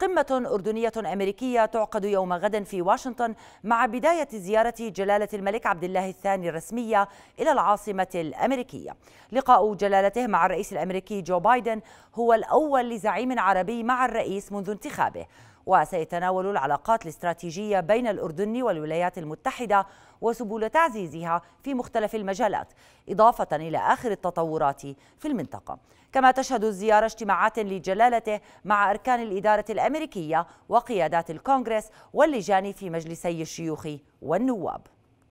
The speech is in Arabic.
قمة أردنية أمريكية تعقد يوم غد في واشنطن مع بداية زيارة جلالة الملك عبد الله الثاني الرسمية إلى العاصمة الأمريكية. لقاء جلالته مع الرئيس الأمريكي جو بايدن هو الأول لزعيم عربي مع الرئيس منذ انتخابه، وسيتناول العلاقات الاستراتيجية بين الأردن والولايات المتحدة وسبل تعزيزها في مختلف المجالات، إضافة إلى آخر التطورات في المنطقة. كما تشهد الزيارة اجتماعات لجلالته مع أركان الإدارة الأمريكية وقيادات الكونغرس واللجان في مجلسي الشيوخ والنواب.